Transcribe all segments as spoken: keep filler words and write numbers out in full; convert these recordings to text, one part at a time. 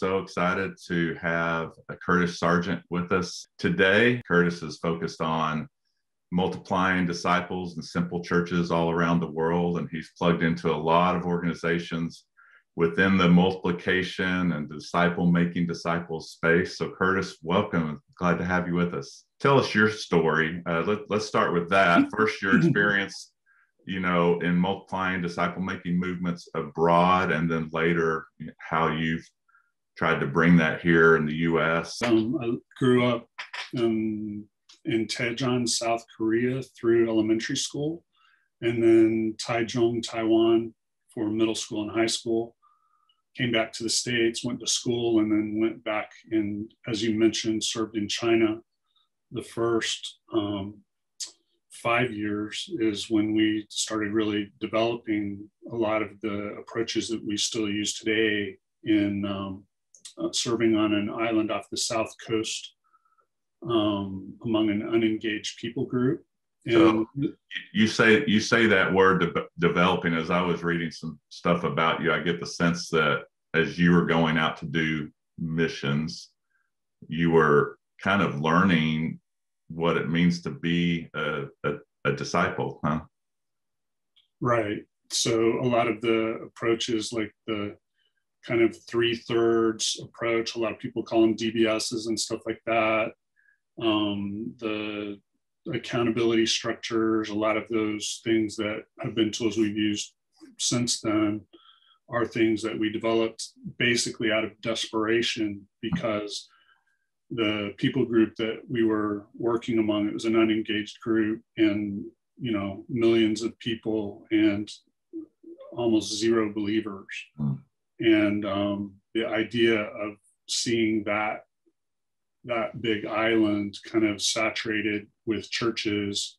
So excited to have Curtis Sergeant with us today. Curtis is focused on multiplying disciples in simple churches all around the world, and he's plugged into a lot of organizations within the multiplication and disciple making disciples space. So Curtis, welcome. Glad to have you with us. Tell us your story. Uh, let, let's start with that. First, your experience, you know, in multiplying disciple making movements abroad, and then later how you've tried to bring that here in the U S. Um, I grew up um, in Taejon, South Korea through elementary school, and then Taichung, Taiwan for middle school and high school. Came back to the States, went to school, and then went back and, as you mentioned, served in China. The first um, five years is when we started really developing a lot of the approaches that we still use today in um, uh, serving on an island off the south coast um, among an unengaged people group. And so you say you say that word de- developing. As I was reading some stuff about you, I get the sense that as you were going out to do missions, you were kind of learning what it means to be a, a, a disciple, huh? Right. So a lot of the approaches, like the kind of three-thirds approach, a lot of people call them D B S's and stuff like that. Um, the accountability structures, a lot of those things that have been tools we've used since then are things that we developed basically out of desperation, because the people group that we were working among, it was an unengaged group, and, you know, millions of people and almost zero believers. Mm. And um, the idea of seeing that that big island kind of saturated with churches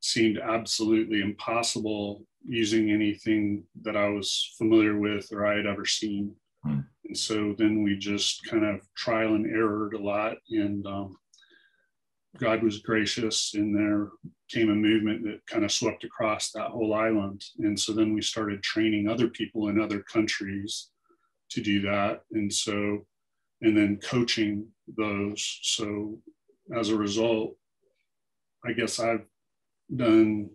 seemed absolutely impossible using anything that I was familiar with or I had ever seen. Mm. And so then we just kind of trial and errored a lot, and um, God was gracious, and there came a movement that kind of swept across that whole island. And so then we started training other people in other countries to do that. And so, and then coaching those. So as a result, I guess I've done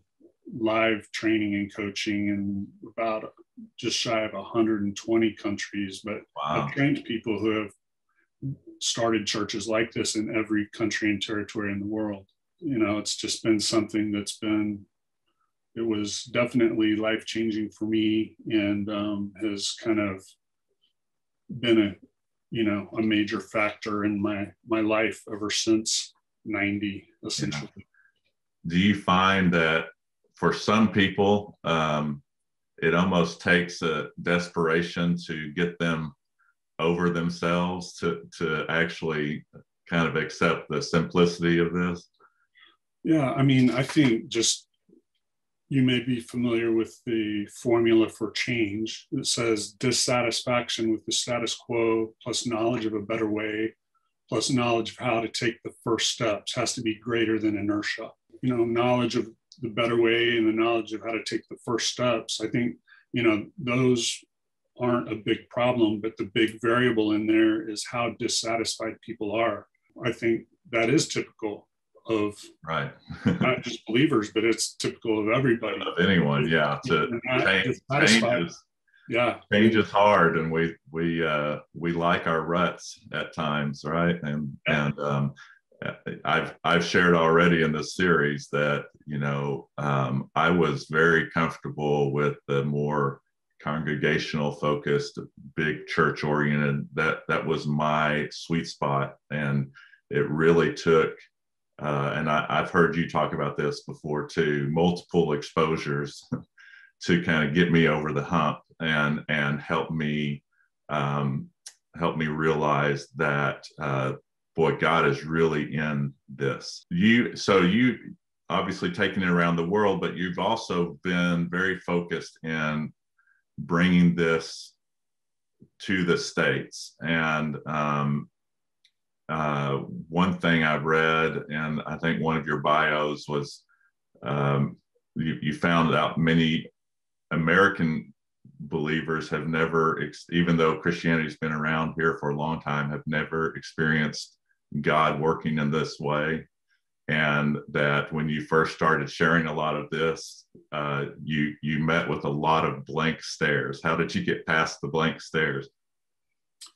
live training and coaching in about just shy of one hundred twenty countries, but wow. I've trained people who have started churches like this in every country and territory in the world. You know, it's just been something that's been, it was definitely life-changing for me, and um, has kind of been a, you know, a major factor in my, my life ever since ninety, essentially. Yeah. Do you find that for some people, um, it almost takes a desperation to get them over themselves to, to actually kind of accept the simplicity of this? Yeah, I mean, I think just, you may be familiar with the formula for change. It says dissatisfaction with the status quo plus knowledge of a better way plus knowledge of how to take the first steps has to be greater than inertia. You know, knowledge of the better way and the knowledge of how to take the first steps, I think, you know, those aren't a big problem, but the big variable in there is how dissatisfied people are. I think that is typical of right. not just believers, but it's typical of everybody. Of anyone, yeah. To change, changes, yeah. Change is hard, and we we uh, we like our ruts at times, right? And yeah. and um, I've I've shared already in this series that, you know, um, I was very comfortable with the more congregational focused, big church oriented. That that was my sweet spot, and it really took. Uh, and I, I've heard you talk about this before too, multiple exposures to kind of get me over the hump and and help me um, help me realize that uh, boy, God is really in this. You so you obviously taking it around the world, but you've also been very focused in bringing this to the States. And um, Uh, one thing I read, and I think one of your bios was, um, you, you found out many American believers have never, even though Christianity's been around here for a long time, have never experienced God working in this way. And that when you first started sharing a lot of this, uh, you you met with a lot of blank stares. How did you get past the blank stares?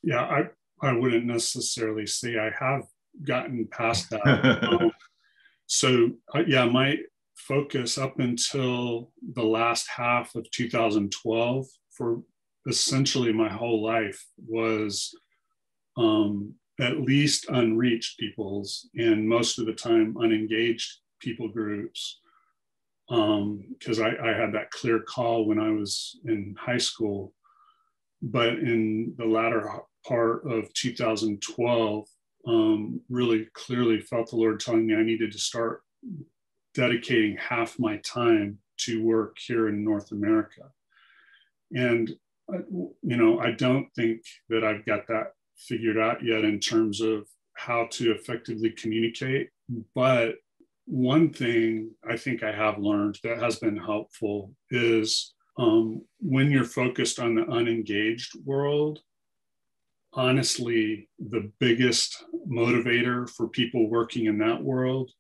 Yeah, I, I wouldn't necessarily say I have gotten past that. um, so uh, yeah, my focus up until the last half of two thousand twelve, for essentially my whole life, was um, at least unreached peoples, and most of the time unengaged people groups. Because um, I, I had that clear call when I was in high school. But in the latter part of two thousand twelve, um, really clearly felt the Lord telling me I needed to start dedicating half my time to work here in North America. And, you know, I don't think that I've got that figured out yet in terms of how to effectively communicate. But one thing I think I have learned that has been helpful is um, when you're focused on the unengaged world, honestly, the biggest motivator for people working in that world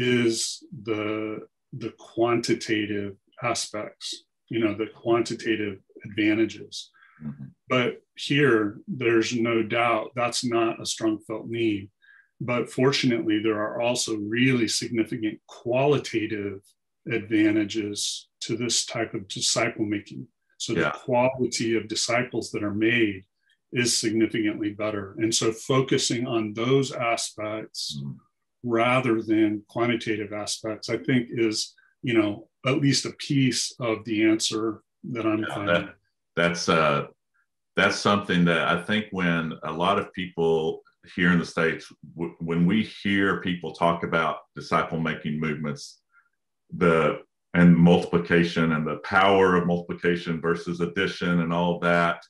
is the, the quantitative aspects, you know, the quantitative advantages. Mm-hmm. But here, there's no doubt that's not a strong felt need. But fortunately, there are also really significant qualitative advantages to this type of disciple making. So yeah. The quality of disciples that are made is significantly better. And so focusing on those aspects, mm-hmm. rather than quantitative aspects, I think is, you know, at least a piece of the answer that I'm yeah, finding. That, that's, uh, that's something that I think when a lot of people here in the States, w- when we hear people talk about disciple-making movements, the and multiplication and the power of multiplication versus addition and all that,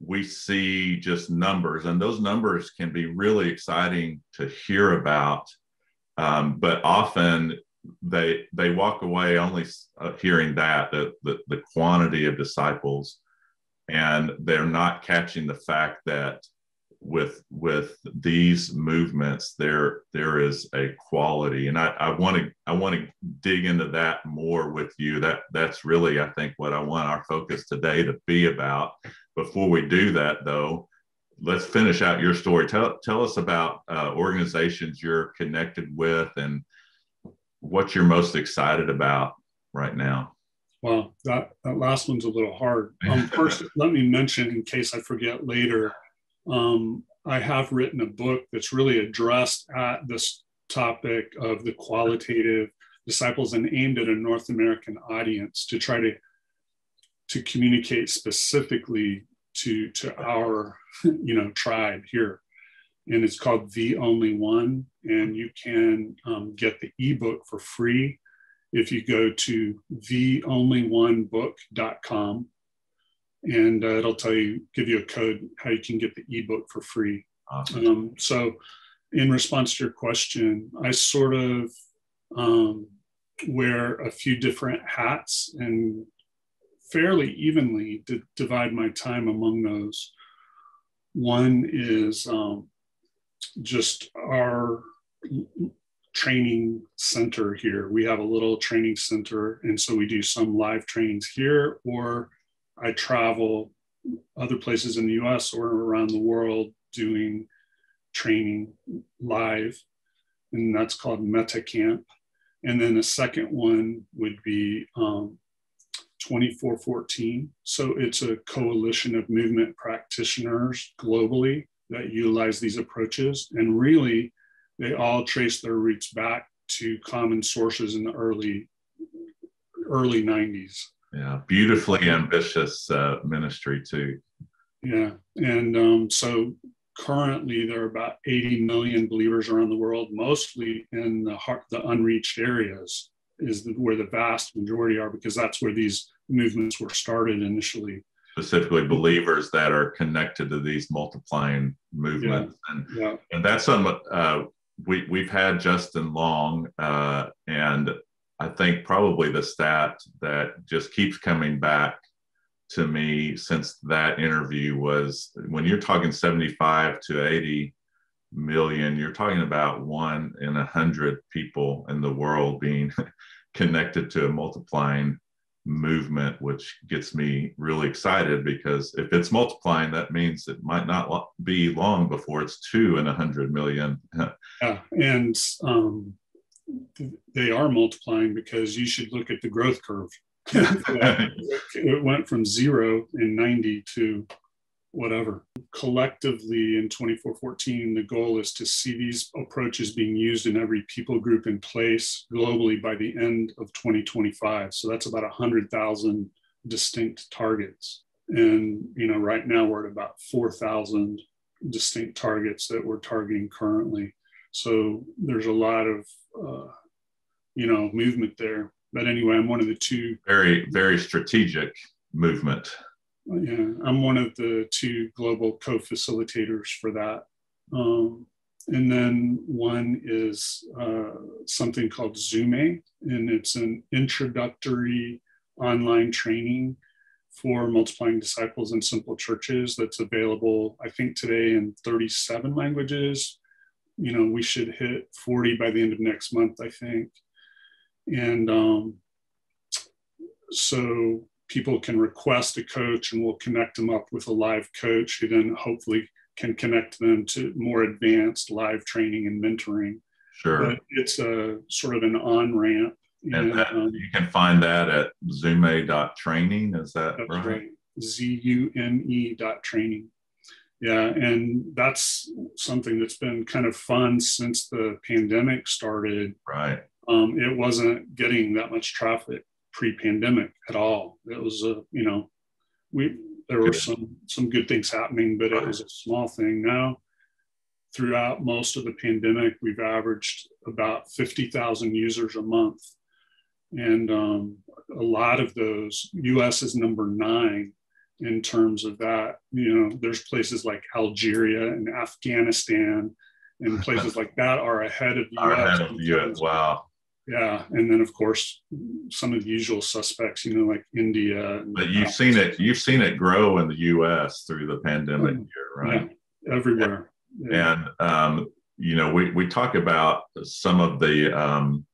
we see just numbers, and those numbers can be really exciting to hear about. Um, but often they they walk away only uh, hearing that, the, the, the quantity of disciples, and they're not catching the fact that with with these movements, there there is a quality. And I I want to I want to dig into that more with you. That that's really, I think, what I want our focus today to be about. Before we do that, though, let's finish out your story. Tell, tell us about uh, organizations you're connected with and what you're most excited about right now. Well, that, that last one's a little hard. Um, first, let me mention, in case I forget later, um, I have written a book that's really addressed at this topic of the qualitative disciples and aimed at a North American audience to try to to communicate specifically to, to our, you know, tribe here. And it's called The Only One. And you can um, get the ebook for free if you go to the only one book dot com. And uh, it'll tell you, give you a code how you can get the ebook for free. Awesome. Um, so in response to your question, I sort of um, wear a few different hats and fairly evenly to divide my time among those. One is um, just our training center here. We have a little training center, and so we do some live trainings here, or I travel other places in the U S or around the world doing training live, and that's called MetaCamp. And then the second one would be um, twenty-four fourteen. So it's a coalition of movement practitioners globally that utilize these approaches. And really, they all trace their roots back to common sources in the early, early nineties. Yeah, beautifully ambitious uh, ministry too. Yeah, and um, so currently there are about eighty million believers around the world, mostly in the, heart, the unreached areas. Is the, where the vast majority are, because that's where these movements were started initially. Specifically believers that are connected to these multiplying movements. Yeah. And, yeah. and that's something uh, we, we've had Justin Long, uh, and I think probably the stat that just keeps coming back to me since that interview was, when you're talking seventy-five to eighty million, you're talking about one in a hundred people in the world being connected to a multiplying movement, which gets me really excited, because if it's multiplying, that means it might not lo- be long before it's two in a hundred million. Yeah, and um, they are multiplying, because you should look at the growth curve. It went from zero in ninety to whatever. Collectively in twenty-four fourteen, the goal is to see these approaches being used in every people group in place globally by the end of twenty twenty-five. So that's about one hundred thousand distinct targets. And, you know, right now we're at about four thousand distinct targets that we're targeting currently. So there's a lot of, uh, you know, movement there. But anyway, I'm one of the two. Very, very strategic movement. Yeah, I'm one of the two global co-facilitators for that. Um, and then one is uh, something called Zume, and it's an introductory online training for multiplying disciples in simple churches that's available, I think today, in thirty-seven languages. You know, we should hit forty by the end of next month, I think. And um, so people can request a coach, and we'll connect them up with a live coach who then hopefully can connect them to more advanced live training and mentoring. Sure. But it's a sort of an on-ramp. And, and that, um, you can find that at zume dot training. Is that that's right? right? Z U M E dot training. Yeah. And that's something that's been kind of fun since the pandemic started. Right. Um, it wasn't getting that much traffic pre-pandemic at all. It was a, you know, we there were some some good things happening, but it was a small thing. Now, throughout most of the pandemic, we've averaged about fifty thousand users a month, and um, a lot of those, U S is number nine in terms of that. You know, there's places like Algeria and Afghanistan and places like that are ahead of the U S. Ahead of the U S. Wow. Yeah, and then of course some of the usual suspects, you know, like India. But you've seen it, you've seen it grow in the U S through the pandemic year, right? Yeah, everywhere. Yeah. And um, you know, we we talk about some of the um,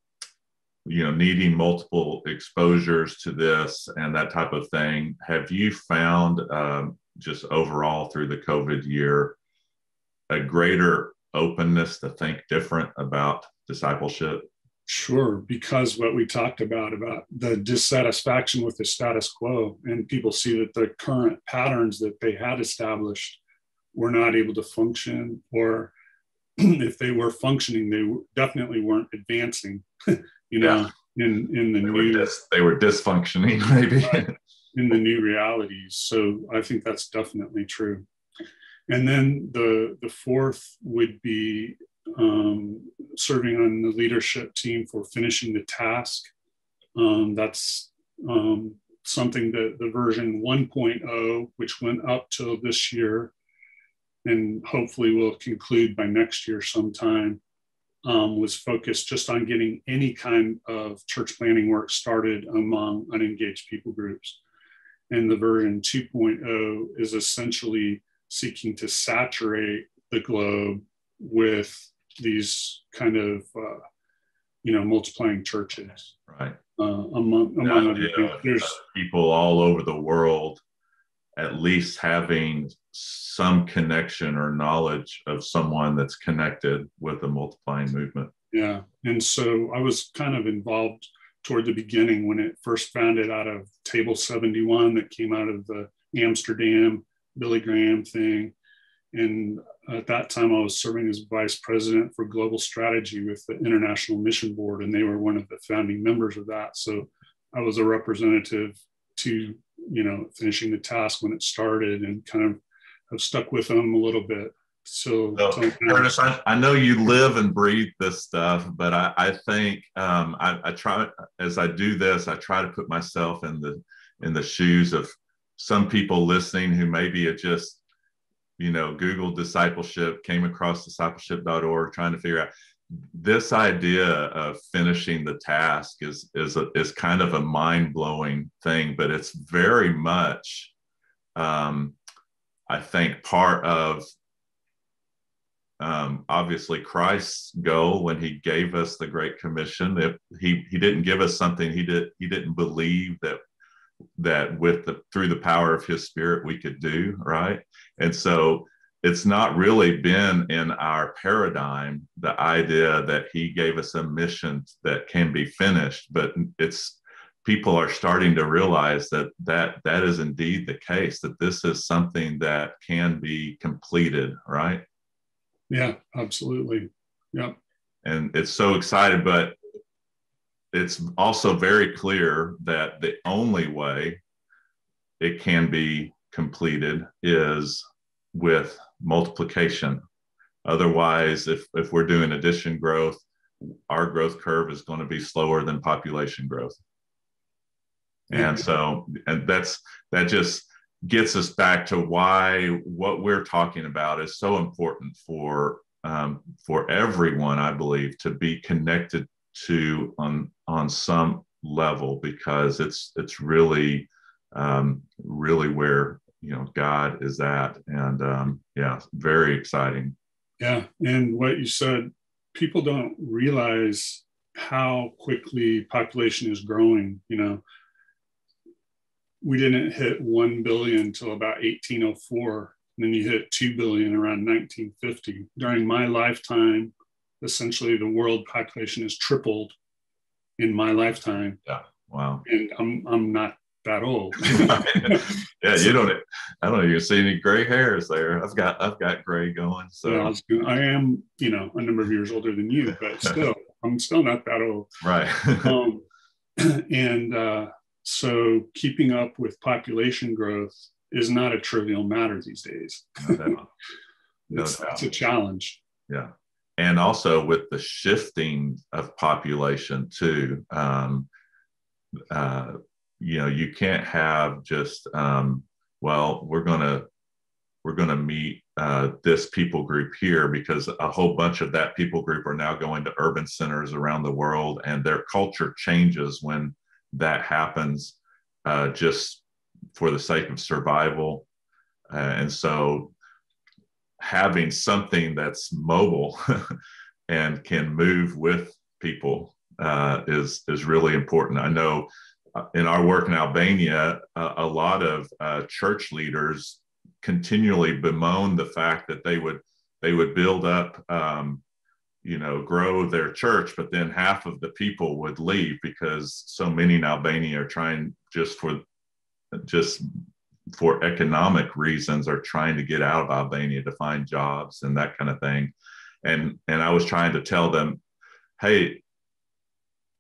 you know, needing multiple exposures to this and that type of thing. Have you found um, just overall through the COVID year a greater openness to think different about discipleship? Sure, because what we talked about, about the dissatisfaction with the status quo, and people see that the current patterns that they had established were not able to function, or if they were functioning, they definitely weren't advancing, you know, yeah. in, in the they new... Were dis, they were dysfunctioning, maybe. Right, in the new realities. So I think that's definitely true. And then the, the fourth would be Um, serving on the leadership team for Finishing the Task. Um, that's um, something that the version one point oh, which went up till this year, and hopefully will conclude by next year sometime, um, was focused just on getting any kind of church planning work started among unengaged people groups. And the version two point oh is essentially seeking to saturate the globe with these kind of, uh, you know, multiplying churches, right? Uh, among among now, other you know, there's people all over the world, at least having some connection or knowledge of someone that's connected with the multiplying movement. Yeah, and so I was kind of involved toward the beginning when it first founded out of Table seventy-one that came out of the Amsterdam Billy Graham thing. And at that time, I was serving as vice president for global strategy with the International Mission Board, and they were one of the founding members of that. So I was a representative to, you know, Finishing the Task when it started, and kind of have stuck with them a little bit. So, so Curtis, I, I know you live and breathe this stuff, but I, I think um, I, I try, as I do this, I try to put myself in the in the shoes of some people listening who maybe are just, you know, Google discipleship, came across discipleship dot org, trying to figure out, this idea of finishing the task is is a, is kind of a mind-blowing thing, but it's very much, um, I think, part of um, obviously Christ's goal when he gave us the Great Commission. If he he didn't give us something, he did he didn't believe that that with the through the power of his Spirit we could do, right? And so it's not really been in our paradigm, the idea that he gave us a mission that can be finished, but it's people are starting to realize that that, that is indeed the case, that this is something that can be completed, right? Yeah, absolutely. Yeah. And it's so exciting, but it's also very clear that the only way it can be completed is with multiplication. Otherwise, if, if we're doing addition growth, our growth curve is going to be slower than population growth. And so, and that's, that just gets us back to why what we're talking about is so important for, um, for everyone, I believe, to be connected to on, on some level, because it's, it's really, um, really where, you know, God is at. And um, yeah, very exciting. Yeah. And what you said, people don't realize how quickly population is growing. You know, we didn't hit one billion till about eighteen oh four. And then you hit two billion around nineteen fifty. During my lifetime, essentially the world population has tripled in my lifetime. Yeah. Wow. And I'm, I'm not that old. Yeah, you don't, I don't even see any gray hairs there. I've got, I've got gray going. So yeah, I, was, I am, you know, a number of years older than you, but still, I'm still not that old. Right. um, and uh, so keeping up with population growth is not a trivial matter these days. No doubt. No it's, doubt. It's a challenge. Yeah. And also with the shifting of population too, um, uh, you know, you can't have just, um, well, we're going to, we're going to meet uh, this people group here, because a whole bunch of that people group are now going to urban centers around the world, and their culture changes when that happens, uh, just for the sake of survival. Uh, and so having something that's mobile and can move with people uh, is, is really important. I know in our work in Albania, a, a lot of uh, church leaders continually bemoan the fact that they would they would build up, um, you know, grow their church, but then half of the people would leave, because so many in Albania are trying just for just for economic reasons are trying to get out of Albania to find jobs and that kind of thing. And and I was trying to tell them, hey,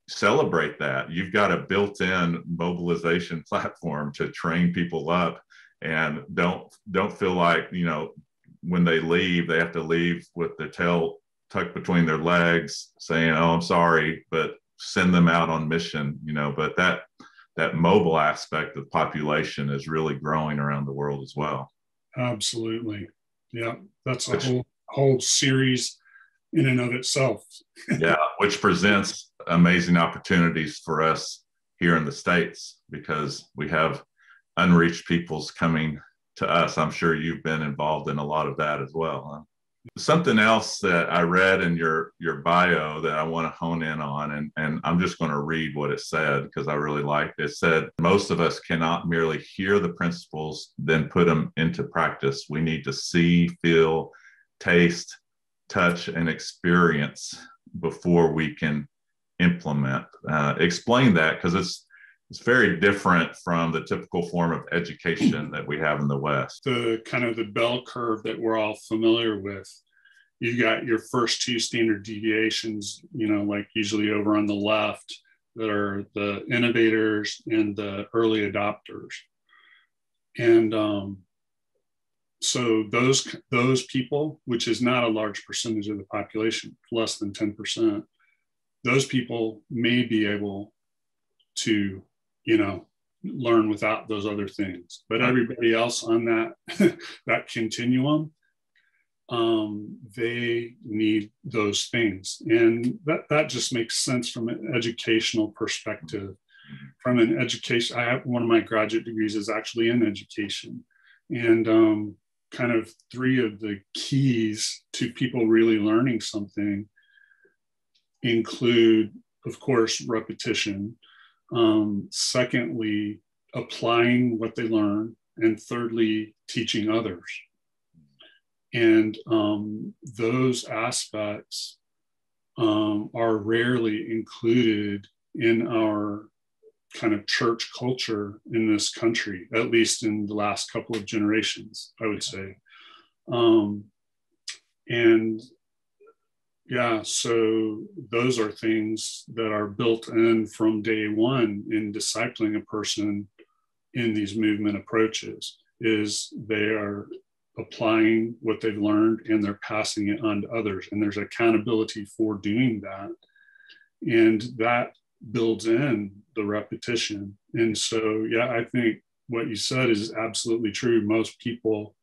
celebrate that. You've got a built-in mobilization platform to train people up, and don't don't feel like, you know, when they leave, they have to leave with their tail tucked between their legs saying, oh, I'm sorry, but send them out on mission, you know. But that that mobile aspect of population is really growing around the world as well. Absolutely. Yeah, that's a which, whole whole series in and of itself. Yeah, which presents amazing opportunities for us here in the States, because we have unreached peoples coming to us. I'm sure you've been involved in a lot of that as well. Huh? Something else that I read in your, your bio that I want to hone in on, and, and I'm just going to read what it said because I really liked it. It said, most of us cannot merely hear the principles, then put them into practice. We need to see, feel, taste, touch, and experience before we can implement. Uh, explain that, because it's it's very different from the typical form of education that we have in the West. The kind of the bell curve that we're all familiar with. You've got your first two standard deviations, you know, like usually over on the left, that are the innovators and the early adopters. And um, so those those people, which is not a large percentage of the population, less than ten percent, those people may be able to, you know, learn without those other things. But everybody else on that, that continuum um, they need those things. And that, that just makes sense from an educational perspective. From an education, I have one of my graduate degrees is actually in education. And um, kind of three of the keys to people really learning something include, of course, repetition. Um, secondly, applying what they learn. And thirdly, teaching others. And um, those aspects um, are rarely included in our kind of church culture in this country, at least in the last couple of generations, I would say. Um, and yeah, so those are things that are built in from day one in discipling a person in these movement approaches, is they are applying what they've learned and they're passing it on to others. And there's accountability for doing that. And that builds in the repetition. And so, yeah, I think what you said is absolutely true. Most people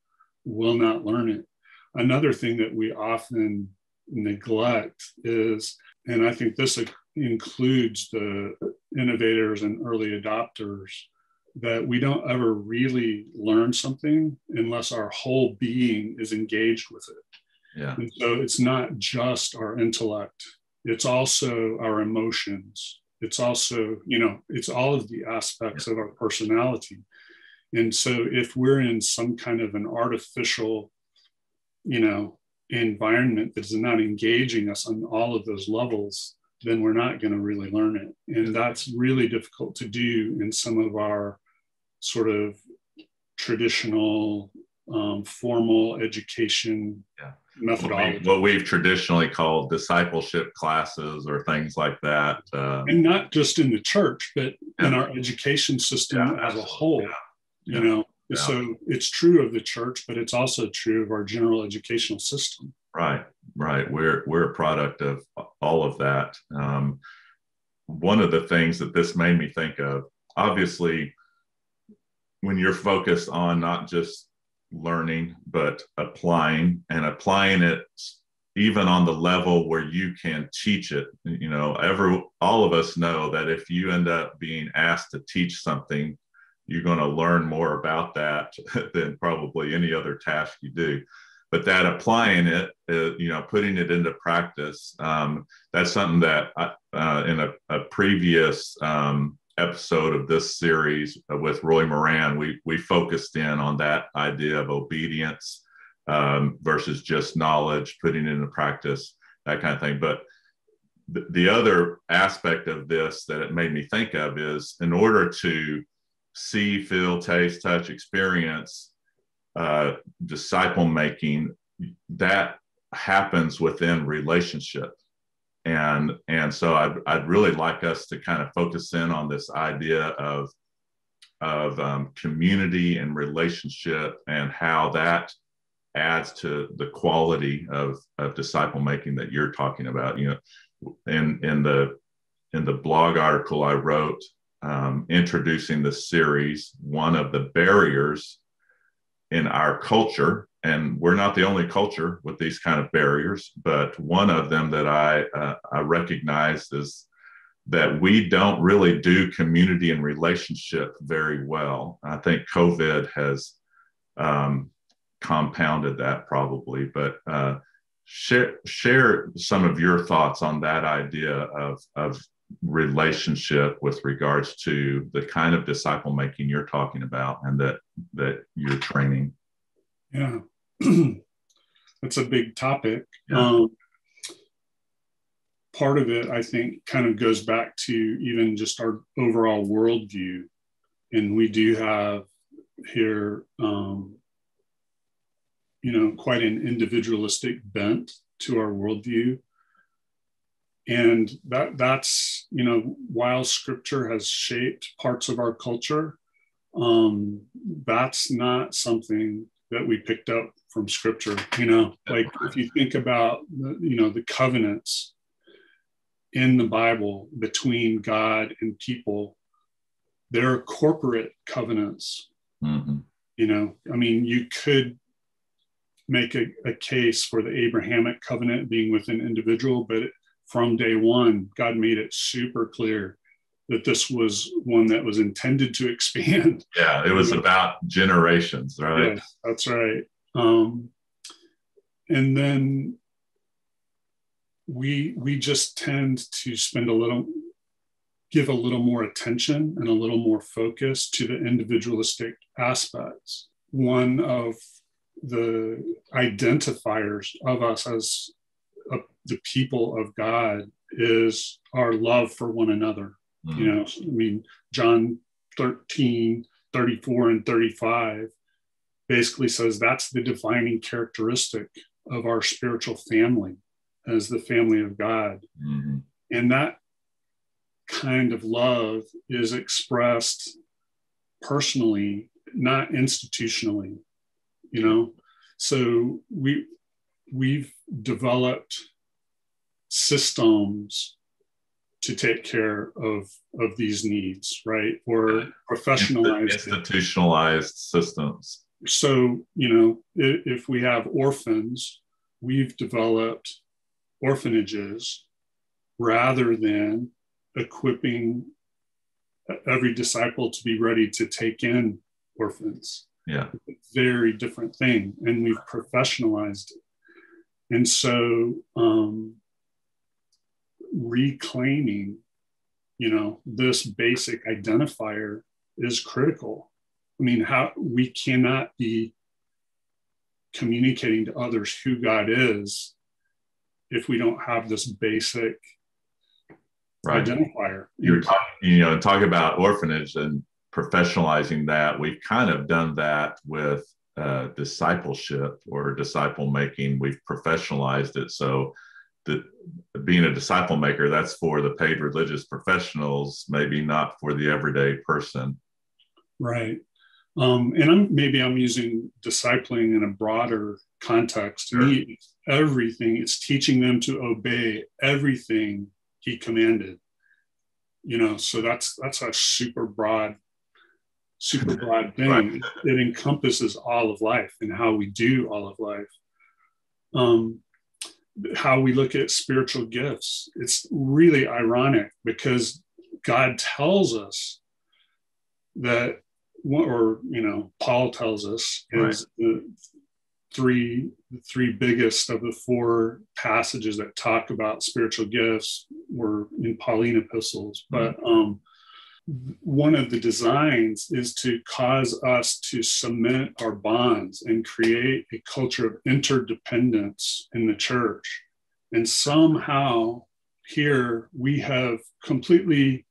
will not learn it. Another thing that we often neglect is, and I think this includes the innovators and early adopters, that we don't ever really learn something unless our whole being is engaged with it. Yeah. And so it's not just our intellect. It's also our emotions. It's also, you know, it's all of the aspects of our personality. And so if we're in some kind of an artificial, you know, environment that is not engaging us on all of those levels, then we're not going to really learn it. And that's really difficult to do in some of our sort of traditional um, formal education yeah. methodology. What, we, what we've traditionally called discipleship classes or things like that. Uh, and not just in the church, but yeah. in our education system yeah, as a whole, yeah. you yeah. know, yeah. So it's true of the church, but it's also true of our general educational system. Right, right. We're we're a product of all of that. Um, one of the things that this made me think of, obviously, when you're focused on not just learning, but applying and applying it even on the level where you can teach it, you know, every, all of us know that if you end up being asked to teach something, you're going to learn more about that than probably any other task you do. But that applying it, uh, you know, putting it into practice, um, that's something that I, uh, in a, a previous um, episode of this series with Roy Moran, we we focused in on that idea of obedience um, versus just knowledge, putting it into practice, that kind of thing. But th- the other aspect of this that it made me think of is, in order to see, feel, taste, touch, experience, uh, disciple making, that happens within relationship. And, and so I'd, I'd really like us to kind of focus in on this idea of, of, um, community and relationship and how that adds to the quality of, of disciple making that you're talking about. You know, in, in the, in the blog article I wrote, um, introducing this series, one of the barriers in our culture, and we're not the only culture with these kind of barriers, but one of them that I, uh, I recognize is that we don't really do community and relationship very well. I think COVID has um, compounded that probably, but uh, share, share some of your thoughts on that idea of, of relationship with regards to the kind of disciple making you're talking about and that that you're training. Yeah, that's a big topic. Yeah. Um, part of it, I think, kind of goes back to even just our overall worldview. And we do have here, um, you know, quite an individualistic bent to our worldview. And that that's, you know, while scripture has shaped parts of our culture, um, that's not something that we picked up from scripture, you know, like if you think about, you know, the covenants in the Bible between God and people, they're corporate covenants, mm-hmm. you know, I mean, you could make a, a case for the Abrahamic covenant being with an individual, but it, from day one, God made it super clear that this was one that was intended to expand. Yeah, it was about generations, right? Yeah, that's right. Um, and then we we just tend to spend a little, give a little more attention and a little more focus to the individualistic aspects. One of the identifiers of us as a, the people of God is our love for one another. Mm-hmm. You know, I mean, John thirteen, thirty-four and thirty-five basically says that's the defining characteristic of our spiritual family as the family of God. Mm-hmm. And that kind of love is expressed personally, not institutionally, you know? So we, we've developed systems to take care of, of these needs, right? Or professionalized. Institutionalized systems. So, you know, if, if we have orphans, we've developed orphanages rather than equipping every disciple to be ready to take in orphans. Yeah. It's a very different thing. And we've professionalized it. And so, um, reclaiming, you know, this basic identifier is critical. I mean, how we cannot be communicating to others who God is if we don't have this basic right. identifier. You're talking, you know, talk about orphanage and professionalizing that. We've kind of done that with uh, discipleship or disciple making. We've professionalized it. So that being a disciple maker, that's for the paid religious professionals, maybe not for the everyday person. Right. Um, and I'm, maybe I'm using discipling in a broader context. Sure. Me, everything, it's teaching them to obey everything he commanded, you know, so that's, that's a super broad, super broad thing. Right. It encompasses all of life and how we do all of life. Um, how we look at spiritual gifts. It's really ironic because God tells us that, or, you know, Paul tells us is right. the three, the three biggest of the four passages that talk about spiritual gifts were in Pauline epistles. But um, one of the designs is to cause us to cement our bonds and create a culture of interdependence in the church. And somehow here we have completely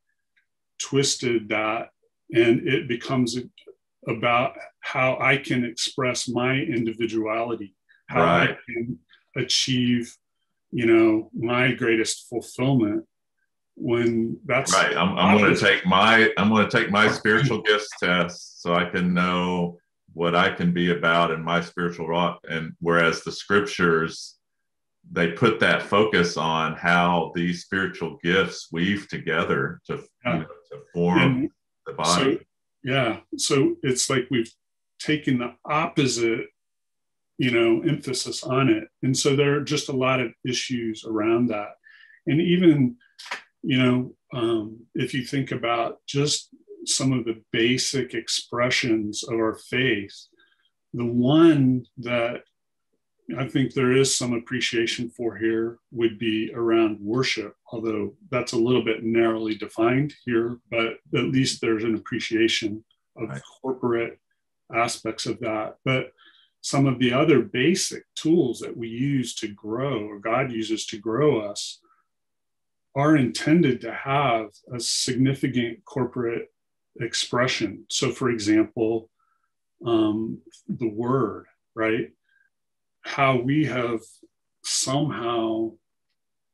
twisted that, and it becomes about how I can express my individuality, how right. I can achieve, you know, my greatest fulfillment. When that's right, I'm, I'm going to take my I'm going to take my spiritual gifts test so I can know what I can be about in my spiritual walk. And whereas the scriptures, they put that focus on how these spiritual gifts weave together to, yeah. you know, to form and the body. So, yeah, so it's like we've taken the opposite, you know, emphasis on it, and so there are just a lot of issues around that, and even. You know, um, if you think about just some of the basic expressions of our faith, the one that I think there is some appreciation for here would be around worship, although that's a little bit narrowly defined here, but at least there's an appreciation of right. corporate aspects of that. But some of the other basic tools that we use to grow, or God uses to grow us, are intended to have a significant corporate expression. So for example, um, the word, right? How we have somehow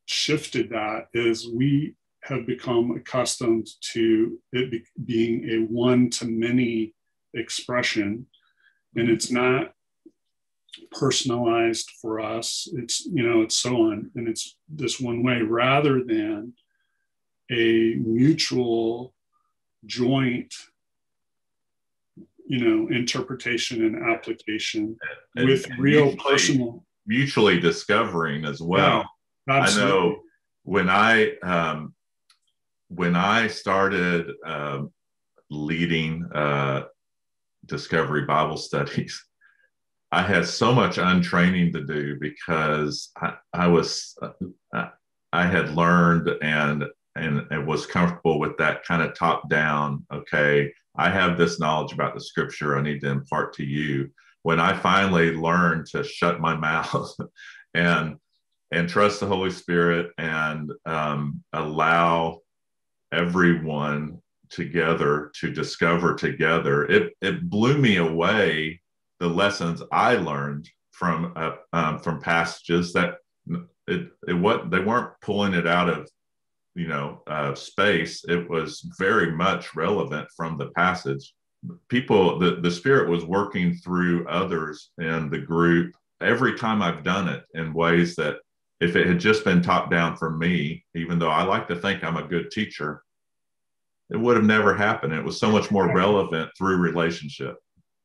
shifted that is we have become accustomed to it be- being a one-to-many expression, and it's not personalized for us. It's, you know, it's so on, and it's this one way rather than a mutual joint you know, interpretation and application and, with and real mutually, personal. Mutually discovering as well. Yeah, I know when I, um, when I started uh, leading uh, Discovery Bible Studies, I had so much untraining to do because I, I was, uh, I had learned and, and and was comfortable with that kind of top down. Okay, I have this knowledge about the scripture I need to impart to you. When I finally learned to shut my mouth and, and trust the Holy Spirit and um, allow everyone together to discover together, it, it blew me away. The lessons I learned from uh, um, from passages that it it what they weren't pulling it out of you know uh, space. It was very much relevant from the passage. People, the the Spirit was working through others in the group every time I've done it in ways that if it had just been top down for me, even though I like to think I'm a good teacher, it would have never happened. It was so much more relevant through relationship.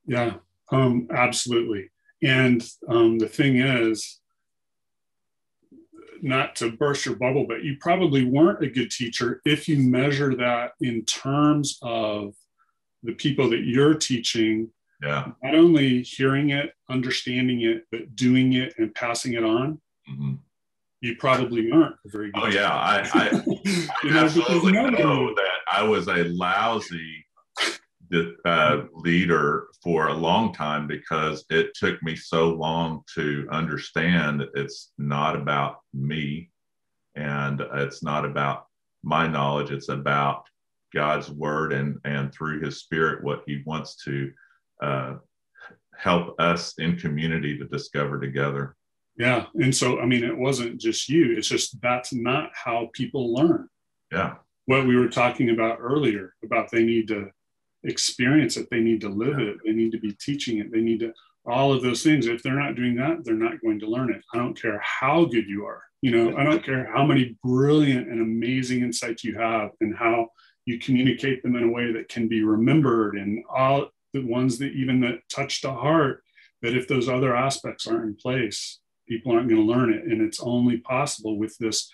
Yeah. Um, absolutely. And um, the thing is, not to burst your bubble, but you probably weren't a good teacher if you measure that in terms of the people that you're teaching, yeah. not only hearing it, understanding it, but doing it and passing it on. Mm-hmm. You probably aren't a very good. Oh, teacher. yeah. I, I, I you know, absolutely know you. that I was a lousy The uh, leader for a long time because it took me so long to understand it's not about me and it's not about my knowledge. It's about God's word and, and through his Spirit, what he wants to uh, help us in community to discover together. Yeah. And so, I mean, it wasn't just you, it's just, that's not how people learn. Yeah. What we were talking about earlier about they need to experience it, they need to live it, they need to be teaching it, they need to, all of those things. If they're not doing that, they're not going to learn it. I don't care how good you are, you know, I don't care how many brilliant and amazing insights you have and how you communicate them in a way that can be remembered and all the ones that even that touch the heart, that if those other aspects aren't in place, people aren't going to learn it. And it's only possible with this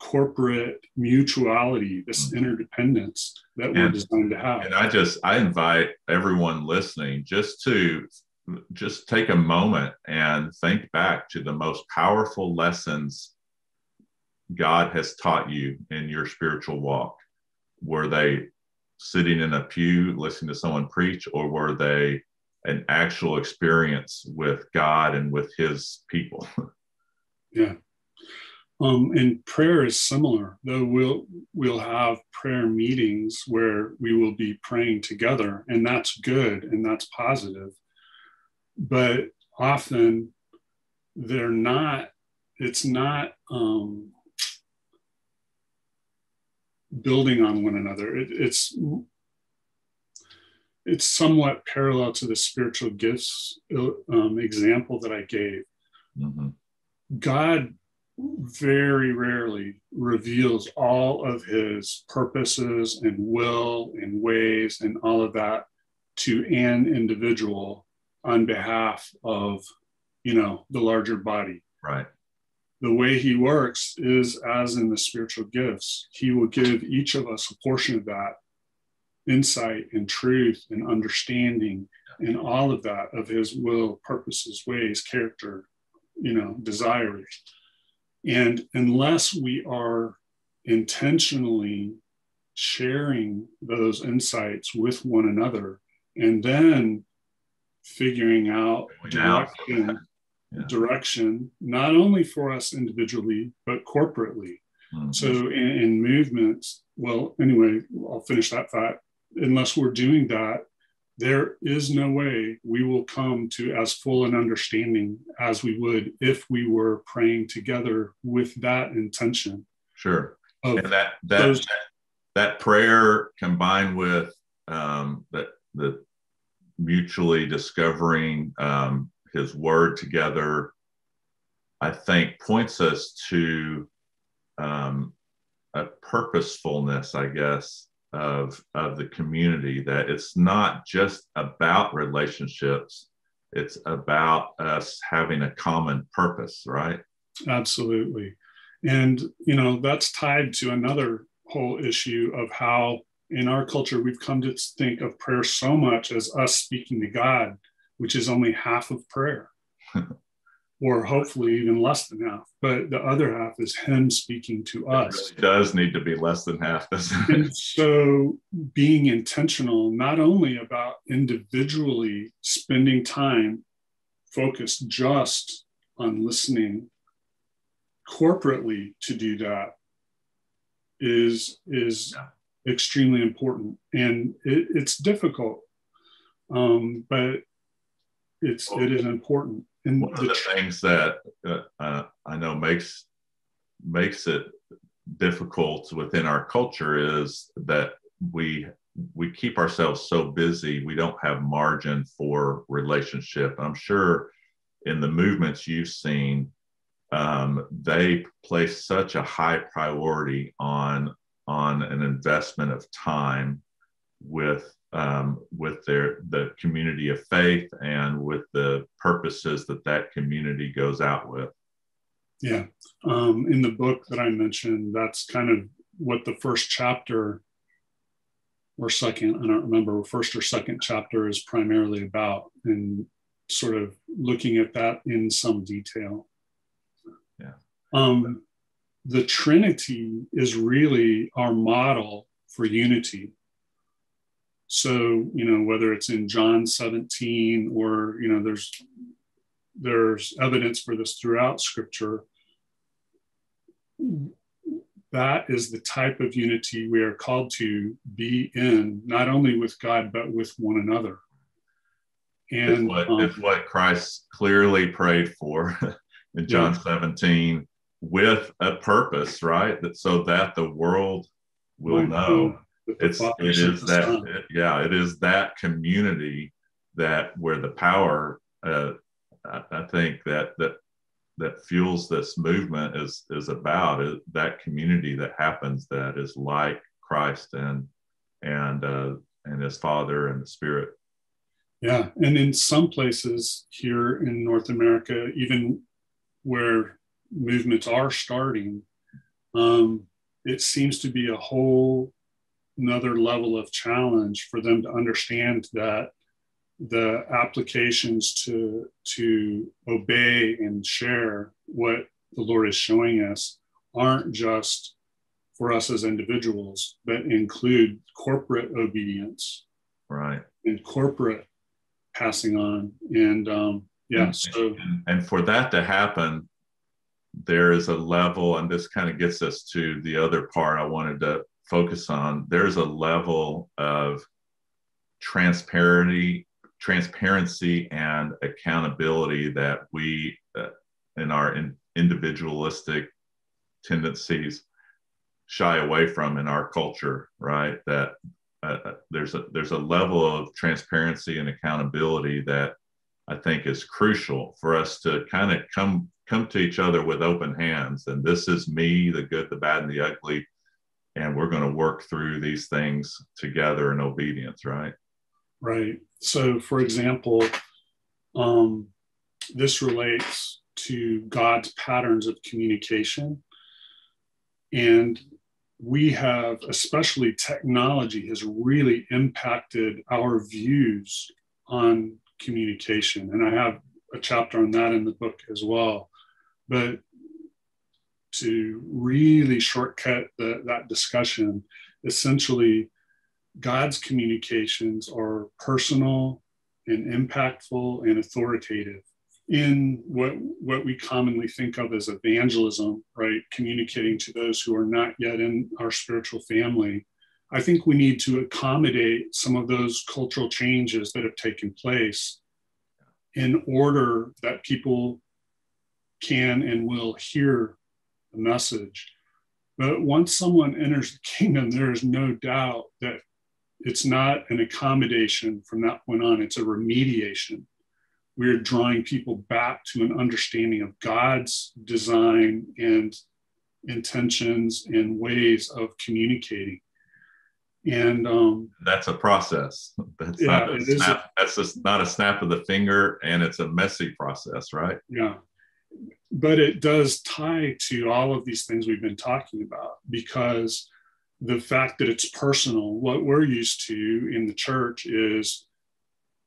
corporate mutuality, this interdependence that we're and, designed to have. And I just, I invite everyone listening just to just take a moment and think back to the most powerful lessons God has taught you in your spiritual walk. Were they sitting in a pew listening to someone preach, or were they an actual experience with God and with his people? Yeah. Um, and prayer is similar, though we'll we'll have prayer meetings where we will be praying together, and that's good and that's positive. But often they're not, it's not um, building on one another. It, it's it's somewhat parallel to the spiritual gifts um, example that I gave. Mm-hmm. God very rarely reveals all of his purposes and will and ways and all of that to an individual on behalf of, you know, the larger body. Right. The way he works is as in the spiritual gifts. He will give each of us a portion of that insight and truth and understanding and all of that of his will, purposes, ways, character, you know, desires. And unless we are intentionally sharing those insights with one another and then figuring out direction, yeah. direction, not only for us individually, but corporately. Mm-hmm. So in, in movements, well, anyway, I'll finish that thought. Unless we're doing that, there is no way we will come to as full an understanding as we would if we were praying together with that intention. Sure. And that that, those- that that prayer combined with um, the, the mutually discovering um, his word together, I think points us to um, a purposefulness, I guess, of, of the community, that it's not just about relationships, it's about us having a common purpose, right? Absolutely. And, you know, that's tied to another whole issue of how in our culture we've come to think of prayer so much as us speaking to God, which is only half of prayer, or hopefully even less than half. But the other half is him speaking to us. It really does need to be less than half, doesn't it? And so being intentional, not only about individually spending time focused just on listening, corporately to do that is is yeah. extremely important. And it, it's difficult, um, but it's well, it is important. And one the of the tr- things that uh, uh, I know makes makes it difficult within our culture is that we we keep ourselves so busy, we don't have margin for relationship. I'm sure in the movements you've seen, Um, they place such a high priority on on an investment of time with um, with their the community of faith and with the purposes that that community goes out with. Yeah, um, in the book that I mentioned, that's kind of what the first chapter or second, I don't remember, first or second chapter is primarily about, and sort of looking at that in some detail. Yeah. Um, the Trinity is really our model for unity. So, you know, whether it's in John seventeen or, you know, there's there's evidence for this throughout Scripture. That is the type of unity we are called to be in, not only with God, but with one another. And it's what, um, it's what Christ clearly prayed for. In John yeah. seventeen, with a purpose, right? That so that the world will right. know it's it is that it, yeah it is that community that where the power uh, I, I think that that that fuels this movement is is about is that community that happens that is like Christ and and uh, and His Father and the Spirit. Yeah, and in some places here in North America, even where movements are starting, um, it seems to be a whole another level of challenge for them to understand that the applications to to obey and share what the Lord is showing us aren't just for us as individuals, but include corporate obedience, right? And corporate passing on, and um, yeah. So, and for that to happen, there is a level, and this kind of gets us to the other part I wanted to focus on. There's a level of transparency, transparency and accountability that we, uh, in our in individualistic tendencies, shy away from in our culture. Right? That uh, there's a there's a level of transparency and accountability that I think is crucial for us to kind of come come to each other with open hands. And this is me, the good, the bad, and the ugly. And we're going to work through these things together in obedience, right? Right. So, for example, um, this relates to God's patterns of communication. And we have, especially technology, has really impacted our views on communication. And I have a chapter on that in the book as well. But to really shortcut the, that discussion, essentially, God's communications are personal and impactful and authoritative in what, what we commonly think of as evangelism, right? Communicating to those who are not yet in our spiritual family. I think we need to accommodate some of those cultural changes that have taken place in order that people can and will hear the message. But once someone enters the kingdom, there is no doubt that it's not an accommodation from that point on. It's a remediation. We're drawing people back to an understanding of God's design and intentions and ways of communicating. And um, that's a process. That's, yeah, not a snap, a, that's just not a snap of the finger, and it's a messy process, right? Yeah. But it does tie to all of these things we've been talking about, because the fact that it's personal, what we're used to in the church is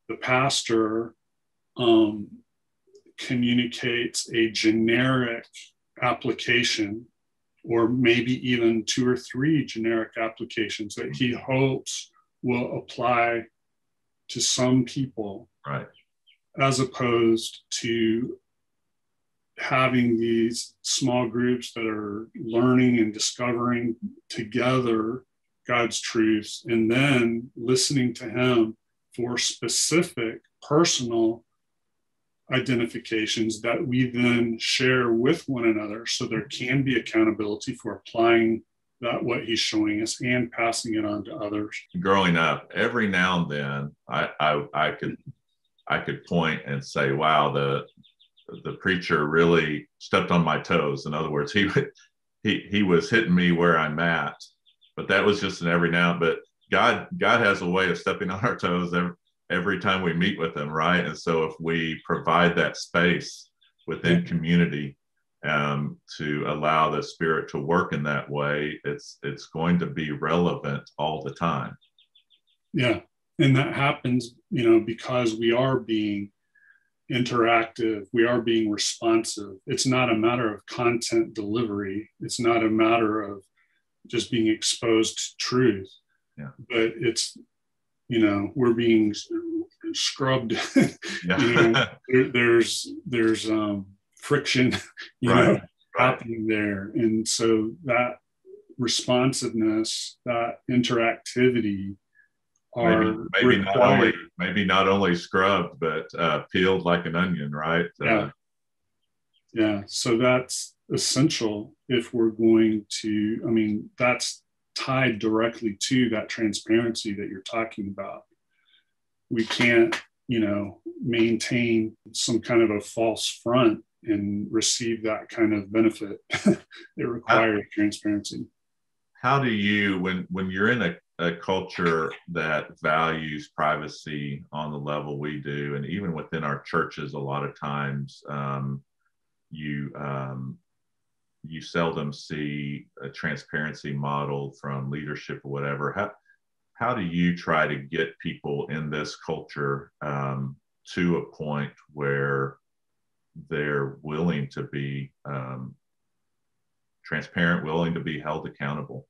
the pastor um, communicates a generic application, or maybe even two or three generic applications that he hopes will apply to some people, right? As opposed to having these small groups that are learning and discovering together God's truths, and then listening to him for specific personal identifications that we then share with one another, so there can be accountability for applying that, what he's showing us, and passing it on to others. Growing up, every now and then I I, I could I could point and say, wow, the the preacher really stepped on my toes. In other words, he would, he he was hitting me where I'm at. But that was just an every now, but God God has a way of stepping on our toes every every time we meet with them, right? And so if we provide that space within community um, to allow the Spirit to work in that way, it's it's going to be relevant all the time. Yeah, and that happens, you know, because we are being interactive, we are being responsive. It's not a matter of content delivery. It's not a matter of just being exposed to truth, yeah. But it's, you know, we're being scrubbed. Yeah. You know, there, there's there's um, friction, you right. know, right. happening there, and so that responsiveness, that interactivity, are maybe, maybe not only maybe not only scrubbed, but uh, peeled like an onion, right? Yeah, uh, yeah. So that's essential if we're going to. I mean, that's tied directly to that transparency that you're talking about. We can't, you know, maintain some kind of a false front and receive that kind of benefit. It requires transparency. How do you, when when you're in a, a culture that values privacy on the level we do, and even within our churches, a lot of times um, you um, you seldom see a transparency model from leadership or whatever. How, how do you try to get people in this culture um, to a point where they're willing to be um, transparent, willing to be held accountable?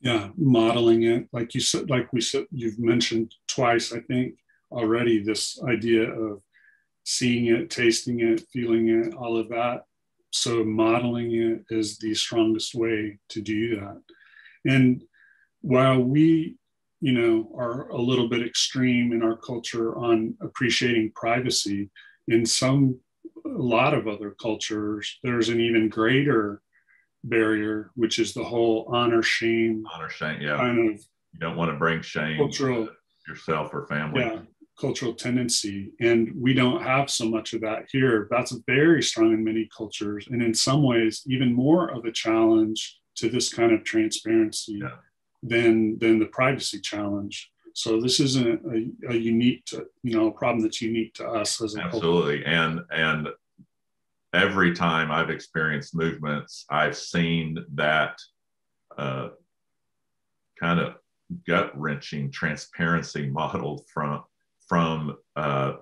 Yeah, modeling it. Like you said, like we said, you've mentioned twice, I think, already, this idea of seeing it, tasting it, feeling it, all of that. So modeling it is the strongest way to do that. And while we, you know, are a little bit extreme in our culture on appreciating privacy, in some, a lot of other cultures, there's an even greater barrier, which is the whole honor, shame. Honor, shame, yeah. Kind of, you don't want to bring shame cultural, to yourself or family. Yeah. Cultural tendency, and we don't have so much of that here. That's very strong in many cultures, and in some ways even more of a challenge to this kind of transparency, yeah, than than the privacy challenge. So this isn't a, a unique to, you know, a problem that's unique to us as a absolutely culture. and and every time I've experienced movements, I've seen that uh kind of gut-wrenching transparency model from from uh,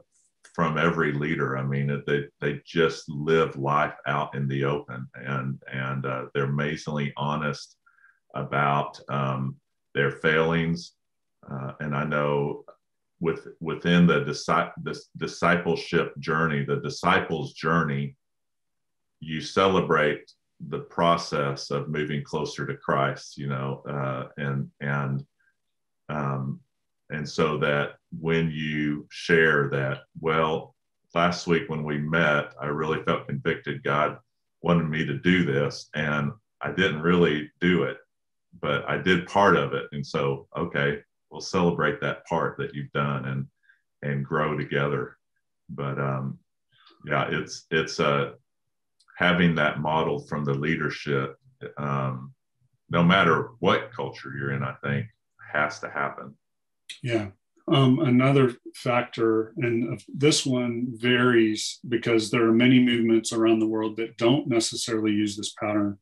from every leader. I mean, they they just live life out in the open, and and uh, they're amazingly honest about um, their failings. Uh, and I know with within the disi- this discipleship journey, the disciples' journey, you celebrate the process of moving closer to Christ. You know, uh, and and um, and so that when you share that, well, last week when we met, I really felt convicted. God wanted me to do this, and I didn't really do it, but I did part of it. And so, okay, we'll celebrate that part that you've done and and grow together. But um, yeah, it's it's uh, having that model from the leadership, um, no matter what culture you're in, I think, has to happen. Yeah. Um, another factor, and this one varies because there are many movements around the world that don't necessarily use this pattern,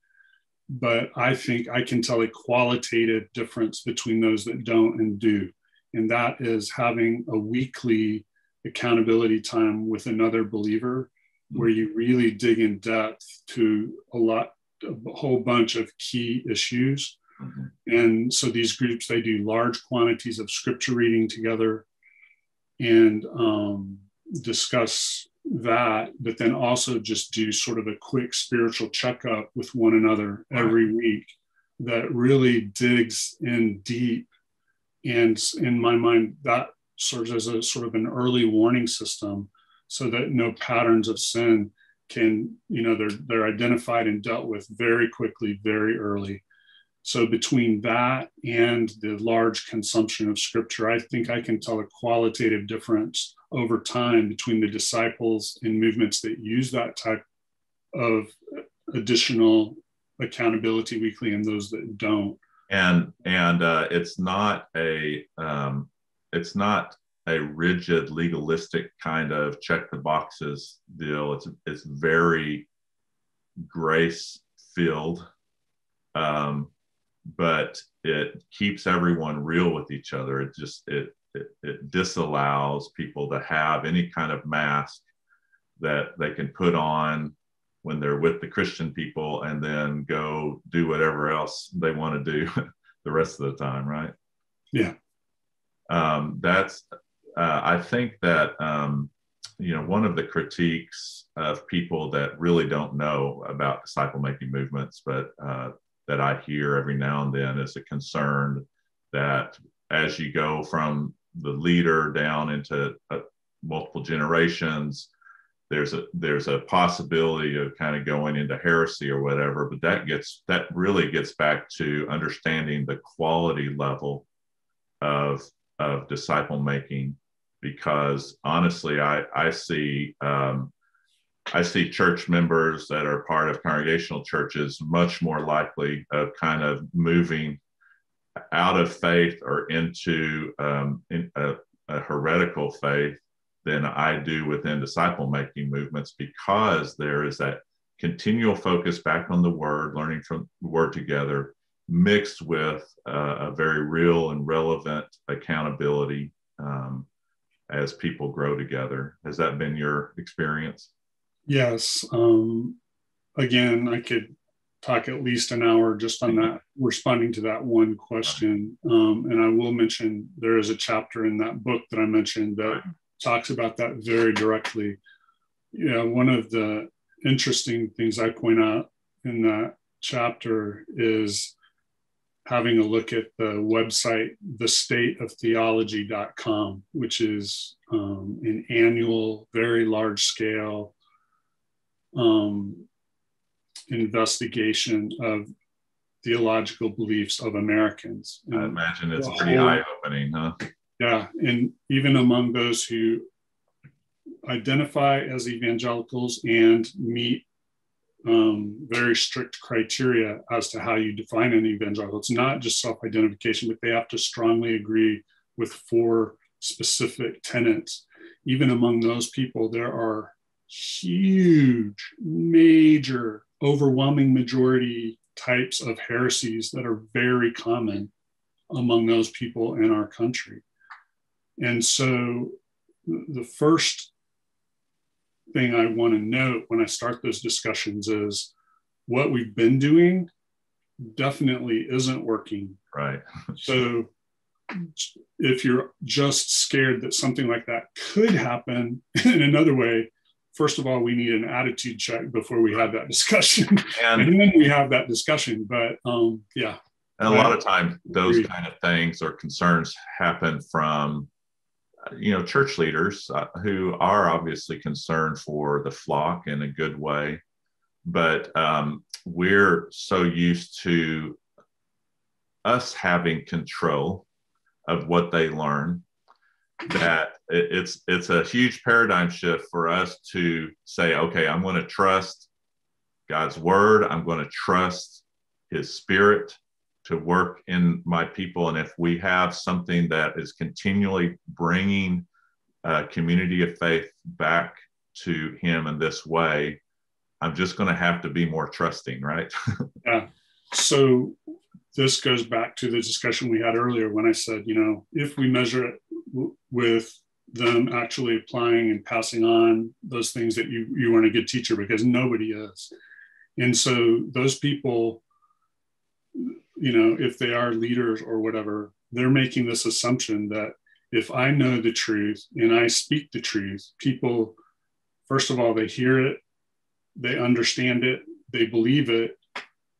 but I think I can tell a qualitative difference between those that don't and do. And that is having a weekly accountability time with another believer where you really dig in depth to a lot, a whole bunch of key issues. Mm-hmm. And so these groups, they do large quantities of scripture reading together and um, discuss that, but then also just do sort of a quick spiritual checkup with one another every week that really digs in deep. And in my mind, that serves as a sort of an early warning system so that no patterns of sin can, you know, they're, they're identified and dealt with very quickly, very early. So between that and the large consumption of scripture, I think I can tell a qualitative difference over time between the disciples and movements that use that type of additional accountability weekly and those that don't. And and uh, it's not a um, it's not a rigid legalistic kind of check the boxes deal. It's it's very grace filled. Um, But it keeps everyone real with each other. It just, it, it, it disallows people to have any kind of mask that they can put on when they're with the Christian people and then go do whatever else they want to do the rest of the time, right? Yeah. Um, that's, uh, I think that, um, you know, one of the critiques of people that really don't know about disciple-making movements, but, uh, that I hear every now and then is a concern that as you go from the leader down into uh, multiple generations, there's a there's a possibility of kind of going into heresy or whatever, but that gets that really gets back to understanding the quality level of of disciple making, because honestly, I I see um, I see church members that are part of congregational churches much more likely of kind of moving out of faith or into um, in a, a heretical faith than I do within disciple-making movements, because there is that continual focus back on the Word, learning from the Word together, mixed with uh, a very real and relevant accountability um, as people grow together. Has that been your experience? Yes. Um, again, I could talk at least an hour just on that, responding to that one question. Um, and I will mention there is a chapter in that book that I mentioned that talks about that very directly. Yeah, one of the interesting things I point out in that chapter is having a look at the website, the state of theology dot com, which is um, an annual, very large scale Um, investigation of theological beliefs of Americans. And I imagine it's pretty whole, eye-opening, huh? Yeah, and even among those who identify as evangelicals and meet um, very strict criteria as to how you define an evangelical. It's not just self-identification, but they have to strongly agree with four specific tenets. Even among those people, there are huge, major, overwhelming majority types of heresies that are very common among those people in our country. And so the first thing I want to note when I start those discussions is what we've been doing definitely isn't working. Right. So if you're just scared that something like that could happen in another way, first of all, we need an attitude check before we have that discussion. And, and then we have that discussion. But um, yeah. And a lot of times those kind of things or concerns happen from, you know, church leaders who are obviously concerned for the flock in a good way. But um, we're so used to us having control of what they learn, that it's it's a huge paradigm shift for us to say, okay, I'm going to trust God's word. I'm going to trust his spirit. to work in my people. And if we have something that is continually bringing a community of faith back to him in this way, I'm just going to have to be more trusting, right? Yeah. So this goes back to the discussion we had earlier when I said, you know, if we measure it w- with them actually applying and passing on those things, that you, you weren't a good teacher, because nobody is. And so those people, you know, if they are leaders or whatever, they're making this assumption that if I know the truth and I speak the truth, people, first of all, they hear it, they understand it, they believe it,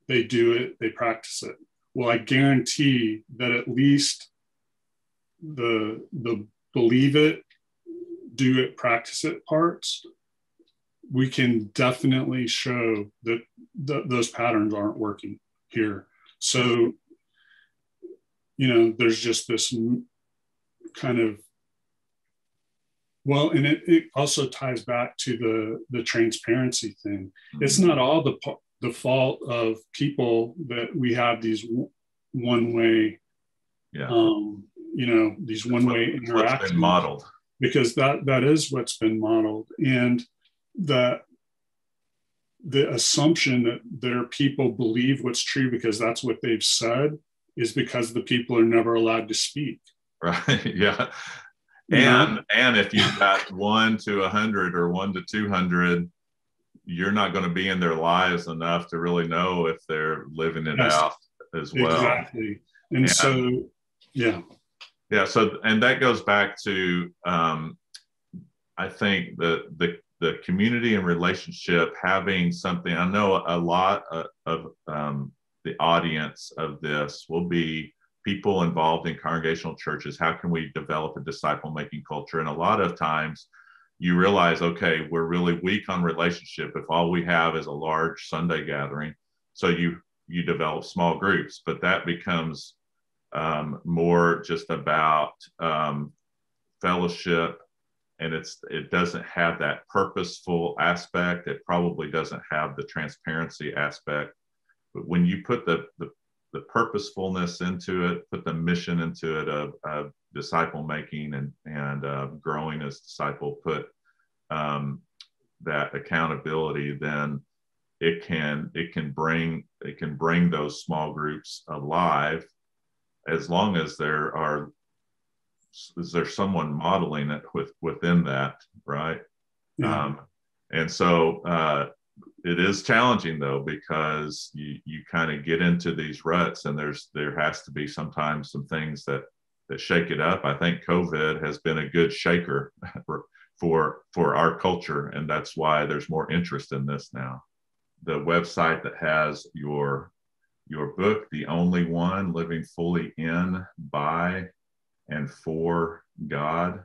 they do it, they practice it. Well, I guarantee that at least the, the believe it, do it, practice it parts, we can definitely show that th- those patterns aren't working here. So, you know, there's just this kind of, well, and it, it also ties back to the, the transparency thing. Mm-hmm. It's not all the, the fault of people that we have these one-way, yeah. um, you know, these that's one-way what, interactions. Been modeled. Because that that is what's been modeled. And that the assumption that their people believe what's true because that's what they've said is because the people are never allowed to speak. Right. Yeah. And, yeah. and if you've got one to a hundred or one to two hundred, you're not going to be in their lives enough to really know if they're living it yes. out as well. Exactly. And, and so, yeah. Yeah. So, and that goes back to, um, I think the, the, the community and relationship, having something. I know a lot of, of um, the audience of this will be people involved in congregational churches. How can we develop a disciple-making culture? And a lot of times you realize, okay, we're really weak on relationship if all we have is a large Sunday gathering. So you, you develop small groups, but that becomes um, more just about um, fellowship. And it's, it doesn't have that purposeful aspect. It probably doesn't have the transparency aspect. But when you put the, the, the purposefulness into it, put the mission into it of, of disciple making and, and uh, growing as disciple, put um, that accountability, then it can, it can bring, it can bring those small groups alive, as long as there are, is there someone modeling it with, within that, right? Yeah. Um, and so uh, it is challenging, though, because you, you kind of get into these ruts, and there's there has to be sometimes some things that, that shake it up. I think COVID has been a good shaker for, for, for our culture, and that's why there's more interest in this now. The website that has your, your book, The Only One, Living Fully In, By, and For God.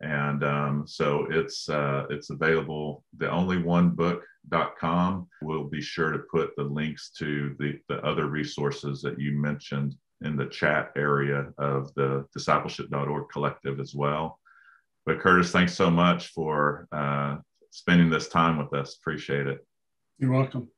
And um, so it's uh, it's available, the only one book dot com. We'll be sure to put the links to the, the other resources that you mentioned in the chat area of the discipleship dot org collective as well. But Curtis, thanks so much for uh, spending this time with us. Appreciate it. You're welcome.